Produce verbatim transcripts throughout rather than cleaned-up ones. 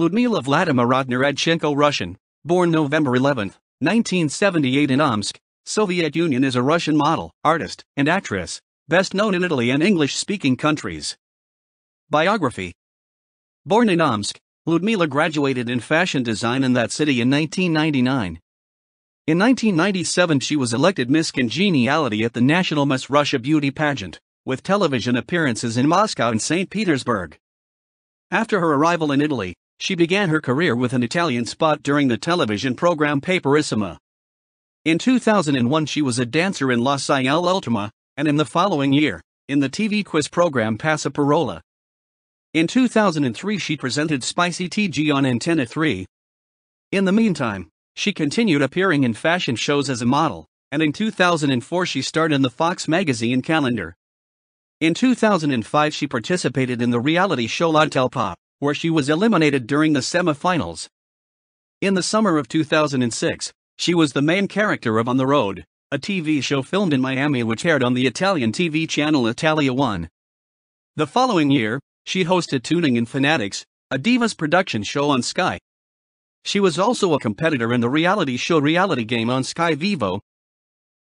Ludmila Radchenko, Russian, born November eleventh, nineteen seventy-eight in Omsk, Soviet Union, is a Russian model, artist, and actress, best known in Italy and English-speaking countries. Biography. Born in Omsk, Ludmila graduated in fashion design in that city in nineteen ninety-nine. In nineteen ninety-seven she was elected Miss Congeniality at the National Miss Russia Beauty Pageant, with television appearances in Moscow and Saint Petersburg. After her arrival in Italy, she began her career with an Italian spot during the television program Paperissima. In two thousand one she was a dancer in La Ciel Ultima, and in the following year, in the T V quiz program Passa Parola. In two thousand three she presented Spicy T G on Antenna three. In the meantime, she continued appearing in fashion shows as a model, and in two thousand four she starred in the Fox magazine calendar. In two thousand five she participated in the reality show La Talpa, where she was eliminated during the semi-finals. In the summer of two thousand six, she was the main character of On the Road, a T V show filmed in Miami which aired on the Italian T V channel Italia one. The following year, she hosted Tuning in Fanatics, a Divas production show on Sky. She was also a competitor in the reality show Reality Game on Sky Vivo.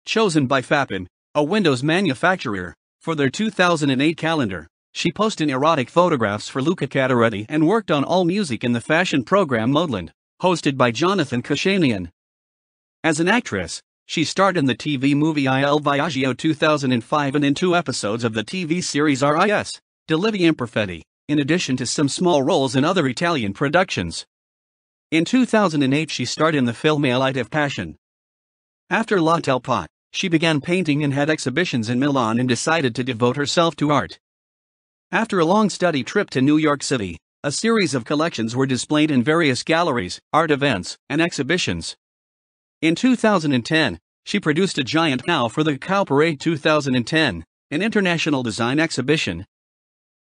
Chosen by Fappin, a Windows manufacturer, for their two thousand eight calendar, she posted erotic photographs for Luca Cataretti and worked on all music in the fashion program Modland, hosted by Jonathan Cashanian. As an actress, she starred in the T V movie Il Viaggio two thousand five and in two episodes of the T V series R I S Delivi Imperfetti, in addition to some small roles in other Italian productions. In two thousand eight she starred in the film A Light of Passion. After La Talpa, she began painting and had exhibitions in Milan and decided to devote herself to art. After a long study trip to New York City, a series of collections were displayed in various galleries, art events, and exhibitions. In two thousand ten, she produced a giant cow for the Cow Parade two thousand ten, an international design exhibition.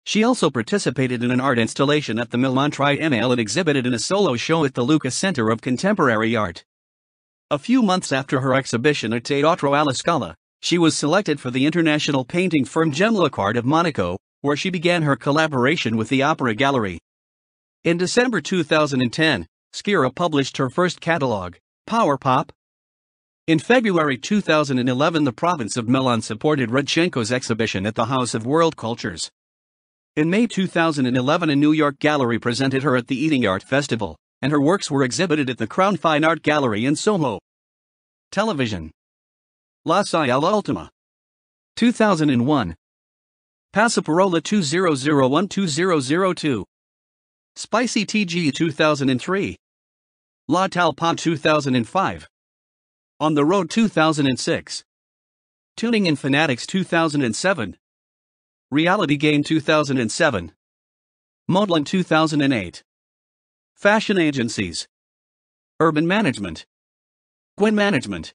She also participated in an art installation at the Milan Triennale and exhibited in a solo show at the Lucas Center of Contemporary Art. A few months after her exhibition at Teatro alla Scala, she was selected for the international painting firm Gemloquart of Monaco, where she began her collaboration with the Opera Gallery. In December two thousand ten, Skira published her first catalog, Power Pop. In February two thousand eleven, the province of Milan supported Radchenko's exhibition at the House of World Cultures. In May two thousand eleven, a New York gallery presented her at the Eating Art Festival, and her works were exhibited at the Crown Fine Art Gallery in Soho. Television. La Ciel Ultima, two thousand one. Passa Parola two thousand one to two thousand two. Spicy T G two thousand three. La Talpa two thousand five. On the Road two thousand six. Tuning in Fanatics two thousand seven. Reality Game two thousand seven. Modland two thousand eight. Fashion agencies. Urban Management. Gwen Management.